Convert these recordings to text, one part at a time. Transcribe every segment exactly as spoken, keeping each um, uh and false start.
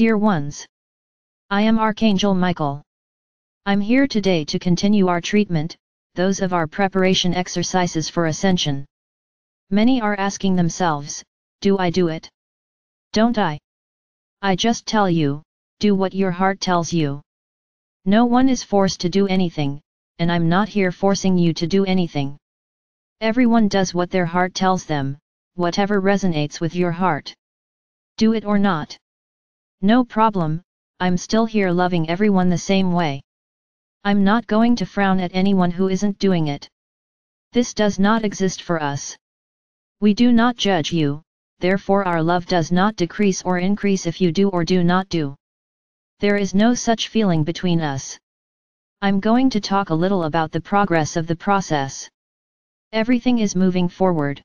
Dear ones, I am Archangel Michael. I'm here today to continue our treatment, those of our preparation exercises for ascension. Many are asking themselves, do I do it? Don't I? I just tell you, do what your heart tells you. No one is forced to do anything, and I'm not here forcing you to do anything. Everyone does what their heart tells them, whatever resonates with your heart. Do it or not. No problem, I'm still here loving everyone the same way. I'm not going to frown at anyone who isn't doing it. This does not exist for us. We do not judge you, therefore our love does not decrease or increase if you do or do not do. There is no such feeling between us. I'm going to talk a little about the progress of the process. Everything is moving forward.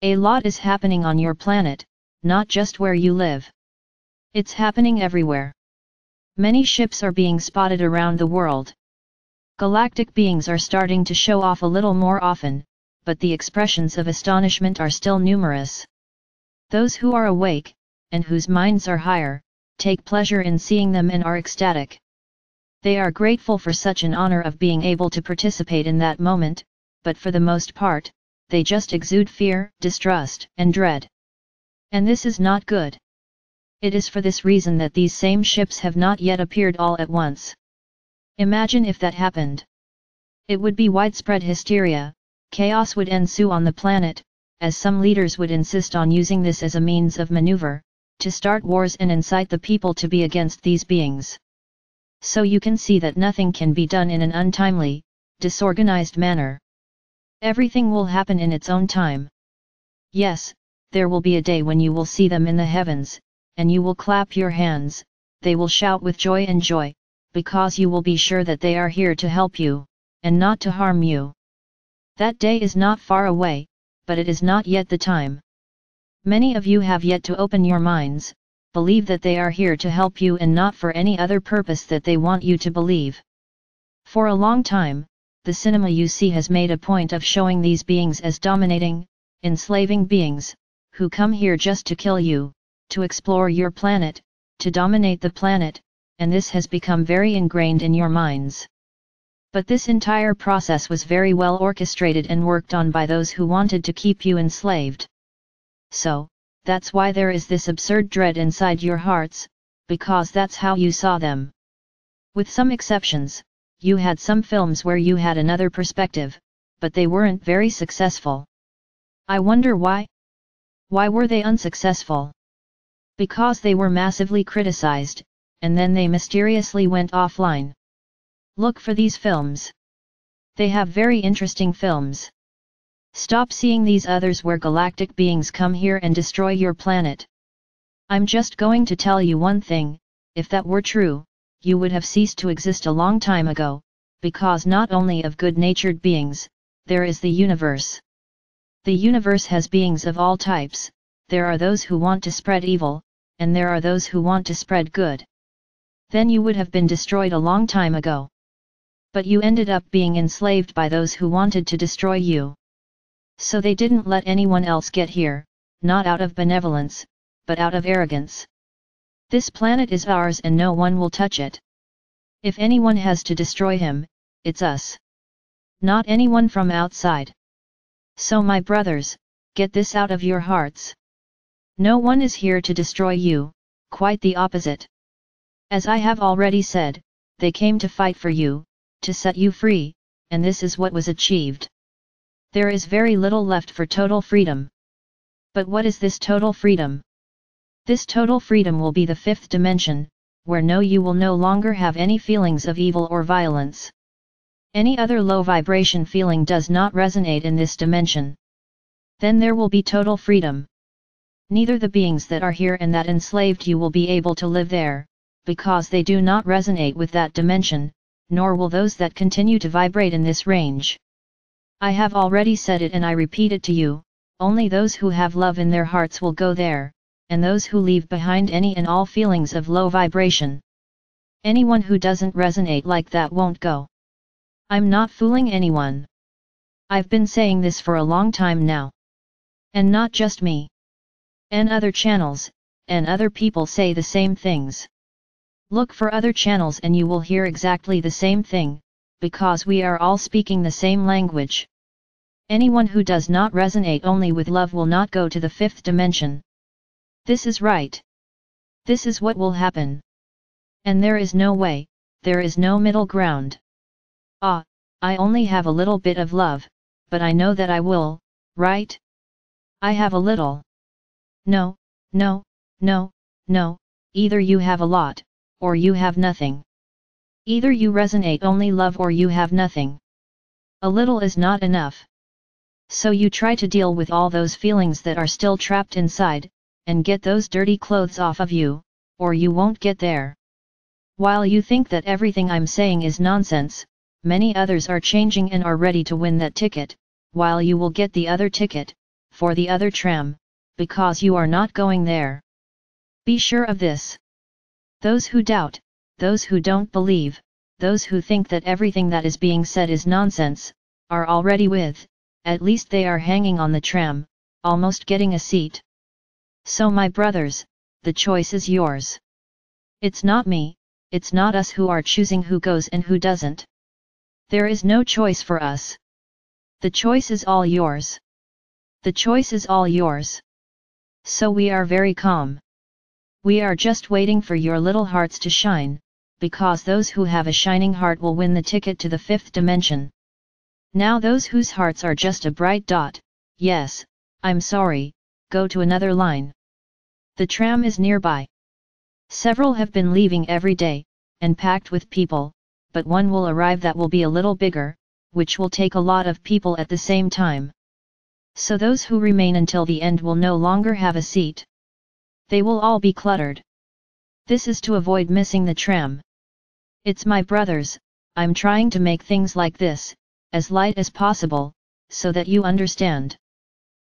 A lot is happening on your planet, not just where you live. It's happening everywhere. Many ships are being spotted around the world. Galactic beings are starting to show off a little more often, but the expressions of astonishment are still numerous. Those who are awake, and whose minds are higher, take pleasure in seeing them and are ecstatic. They are grateful for such an honor of being able to participate in that moment, but for the most part, they just exude fear, distrust, and dread. And this is not good. It is for this reason that these same ships have not yet appeared all at once. Imagine if that happened. It would be widespread hysteria, chaos would ensue on the planet, as some leaders would insist on using this as a means of maneuver, to start wars and incite the people to be against these beings. So you can see that nothing can be done in an untimely, disorganized manner. Everything will happen in its own time. Yes, there will be a day when you will see them in the heavens, and you will clap your hands, they will shout with joy and joy, because you will be sure that they are here to help you, and not to harm you. That day is not far away, but it is not yet the time. Many of you have yet to open your minds, believe that they are here to help you and not for any other purpose that they want you to believe. For a long time, the cinema you see has made a point of showing these beings as dominating, enslaving beings, who come here just to kill you, to explore your planet, to dominate the planet, and this has become very ingrained in your minds. But this entire process was very well orchestrated and worked on by those who wanted to keep you enslaved. So, that's why there is this absurd dread inside your hearts, because that's how you saw them. With some exceptions, you had some films where you had another perspective, but they weren't very successful. I wonder why? Why were they unsuccessful? Because they were massively criticized, and then they mysteriously went offline. Look for these films. They have very interesting films. Stop seeing these others where galactic beings come here and destroy your planet. I'm just going to tell you one thing, if that were true, you would have ceased to exist a long time ago, because not only of good-natured beings, there is the universe. The universe has beings of all types, there are those who want to spread evil, and there are those who want to spread good. Then you would have been destroyed a long time ago. But you ended up being enslaved by those who wanted to destroy you. So they didn't let anyone else get here, not out of benevolence, but out of arrogance. This planet is ours and no one will touch it. If anyone has to destroy him, it's us. Not anyone from outside. So my brothers, get this out of your hearts. No one is here to destroy you, quite the opposite. As I have already said, they came to fight for you, to set you free, and this is what was achieved. There is very little left for total freedom. But what is this total freedom? This total freedom will be the fifth dimension, where no you will no longer have any feelings of evil or violence. Any other low vibration feeling does not resonate in this dimension. Then there will be total freedom. Neither the beings that are here and that enslaved you will be able to live there, because they do not resonate with that dimension, nor will those that continue to vibrate in this range. I have already said it and I repeat it to you, only those who have love in their hearts will go there, and those who leave behind any and all feelings of low vibration. Anyone who doesn't resonate like that won't go. I'm not fooling anyone. I've been saying this for a long time now. And not just me. And other channels, and other people say the same things. Look for other channels and you will hear exactly the same thing, because we are all speaking the same language. Anyone who does not resonate only with love will not go to the fifth dimension. This is right. This is what will happen. And there is no way, there is no middle ground. Ah, I only have a little bit of love, but I know that I will, right? I have a little. No, no, no, no, either you have a lot, or you have nothing. Either you resonate only love or you have nothing. A little is not enough. So you try to deal with all those feelings that are still trapped inside, and get those dirty clothes off of you, or you won't get there. While you think that everything I'm saying is nonsense, many others are changing and are ready to win that ticket, while you will get the other ticket, for the other tram, because you are not going there. Be sure of this. Those who doubt, those who don't believe, those who think that everything that is being said is nonsense, are already with, at least they are hanging on the tram, almost getting a seat. So my brothers, the choice is yours. It's not me, it's not us who are choosing who goes and who doesn't. There is no choice for us. The choice is all yours. The choice is all yours. So we are very calm. We are just waiting for your little hearts to shine, because those who have a shining heart will win the ticket to the fifth dimension. Now those whose hearts are just a bright dot, yes, I'm sorry, go to another line. The tram is nearby. Several have been leaving every day, and packed with people, but one will arrive that will be a little bigger, which will take a lot of people at the same time. So those who remain until the end will no longer have a seat. They will all be cluttered. This is to avoid missing the tram. It's my brothers, I'm trying to make things like this, as light as possible, so that you understand.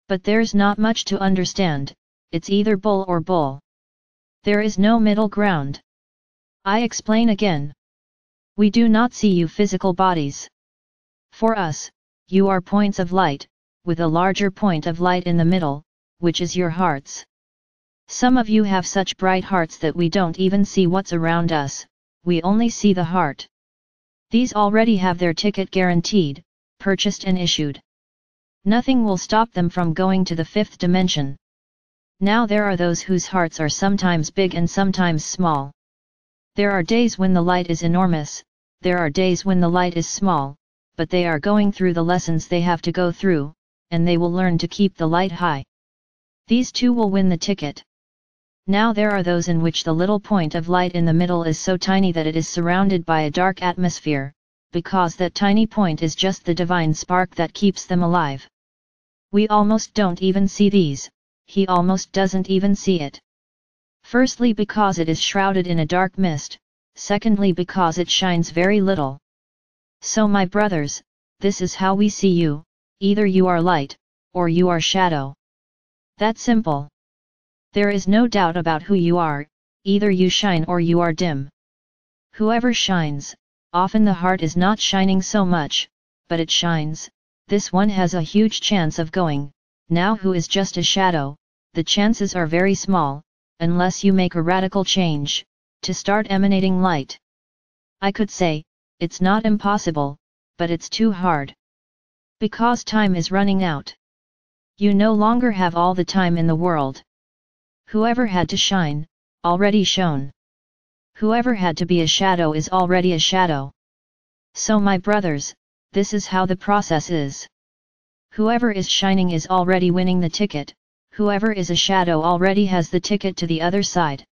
But there's not much to understand, it's either bull or bull. There is no middle ground. I explain again. We do not see you physical bodies. For us, you are points of light, with a larger point of light in the middle, which is your hearts. Some of you have such bright hearts that we don't even see what's around us, we only see the heart. These already have their ticket guaranteed, purchased and issued. Nothing will stop them from going to the fifth dimension. Now there are those whose hearts are sometimes big and sometimes small. There are days when the light is enormous, there are days when the light is small, but they are going through the lessons they have to go through, and they will learn to keep the light high. These two will win the ticket. Now there are those in which the little point of light in the middle is so tiny that it is surrounded by a dark atmosphere, because that tiny point is just the divine spark that keeps them alive. We almost don't even see these, he almost doesn't even see it. Firstly because it is shrouded in a dark mist, secondly because it shines very little. So my brothers, this is how we see you, either you are light, or you are shadow. That simple. There is no doubt about who you are, either you shine or you are dim. Whoever shines, often the heart is not shining so much, but it shines, this one has a huge chance of going, now who is just a shadow, the chances are very small, unless you make a radical change, to start emanating light. I could say, it's not impossible, but it's too hard. Because time is running out. You no longer have all the time in the world. Whoever had to shine, already shone. Whoever had to be a shadow is already a shadow. So my brothers, this is how the process is. Whoever is shining is already winning the ticket, whoever is a shadow already has the ticket to the other side.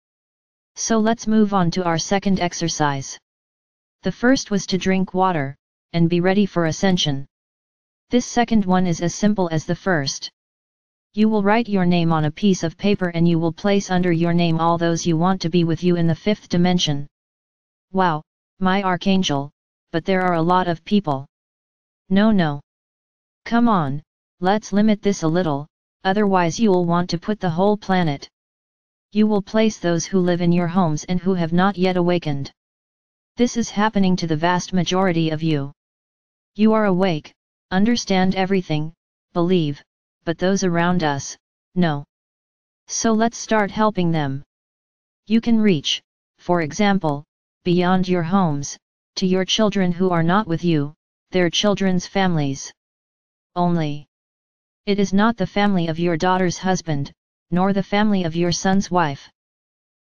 So let's move on to our second exercise. The first was to drink water, and be ready for ascension. This second one is as simple as the first. You will write your name on a piece of paper and you will place under your name all those you want to be with you in the fifth dimension. Wow, my archangel, but there are a lot of people. No no. Come on, let's limit this a little, otherwise you'll want to put the whole planet. You will place those who live in your homes and who have not yet awakened. This is happening to the vast majority of you. You are awake. Understand everything, believe, but those around us, no. So let's start helping them. You can reach, for example, beyond your homes, to your children who are not with you, their children's families. Only, it is not the family of your daughter's husband, nor the family of your son's wife.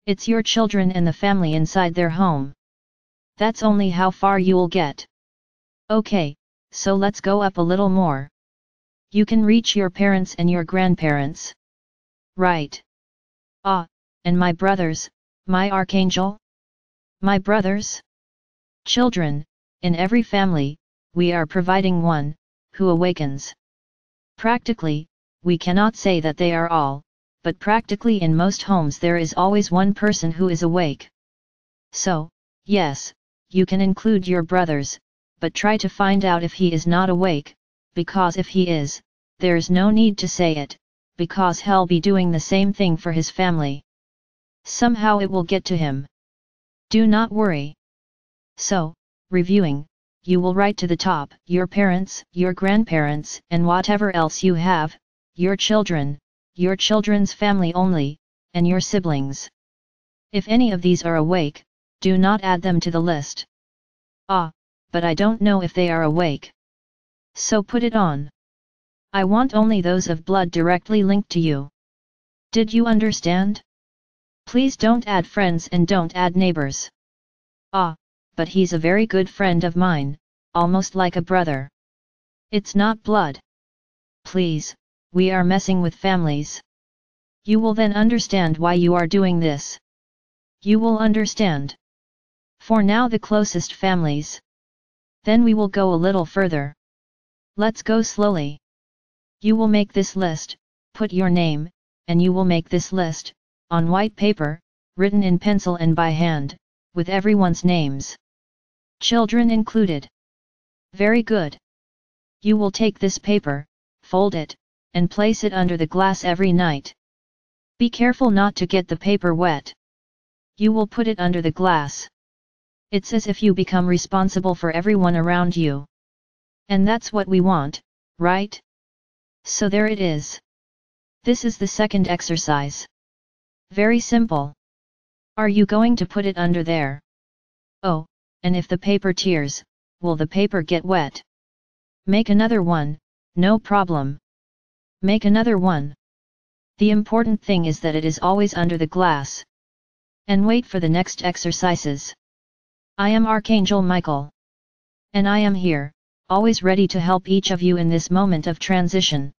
It's your children and the family inside their home. That's only how far you'll get. Okay, so let's go up a little more. You can reach your parents and your grandparents. Right. Ah, and my brothers, my archangel? My brothers? Children, in every family, we are providing one, who awakens. Practically, we cannot say that they are all, but practically in most homes there is always one person who is awake. So, yes, you can include your brothers, but try to find out if he is not awake, because if he is, there's no need to say it, because he'll be doing the same thing for his family. Somehow it will get to him. Do not worry. So, reviewing, you will write to the top, your parents, your grandparents, and whatever else you have, your children, your children's family only, and your siblings. If any of these are awake, do not add them to the list. Ah, but I don't know if they are awake. So put it on. I want only those of blood directly linked to you. Did you understand? Please don't add friends and don't add neighbors. Ah, but he's a very good friend of mine, almost like a brother. It's not blood. Please, we are messing with families. You will then understand why you are doing this. You will understand. For now the closest families. Then we will go a little further. Let's go slowly. You will make this list, put your name, and you will make this list, on white paper, written in pencil and by hand, with everyone's names. Children included. Very good. You will take this paper, fold it, and place it under the glass every night. Be careful not to get the paper wet. You will put it under the glass. It's as if you become responsible for everyone around you. And that's what we want, right? So there it is. This is the second exercise. Very simple. Are you going to put it under there? Oh, and if the paper tears, will the paper get wet? Make another one, no problem. Make another one. The important thing is that it is always under the glass. And wait for the next exercises. I am Archangel Michael. And I am here, always ready to help each of you in this moment of transition.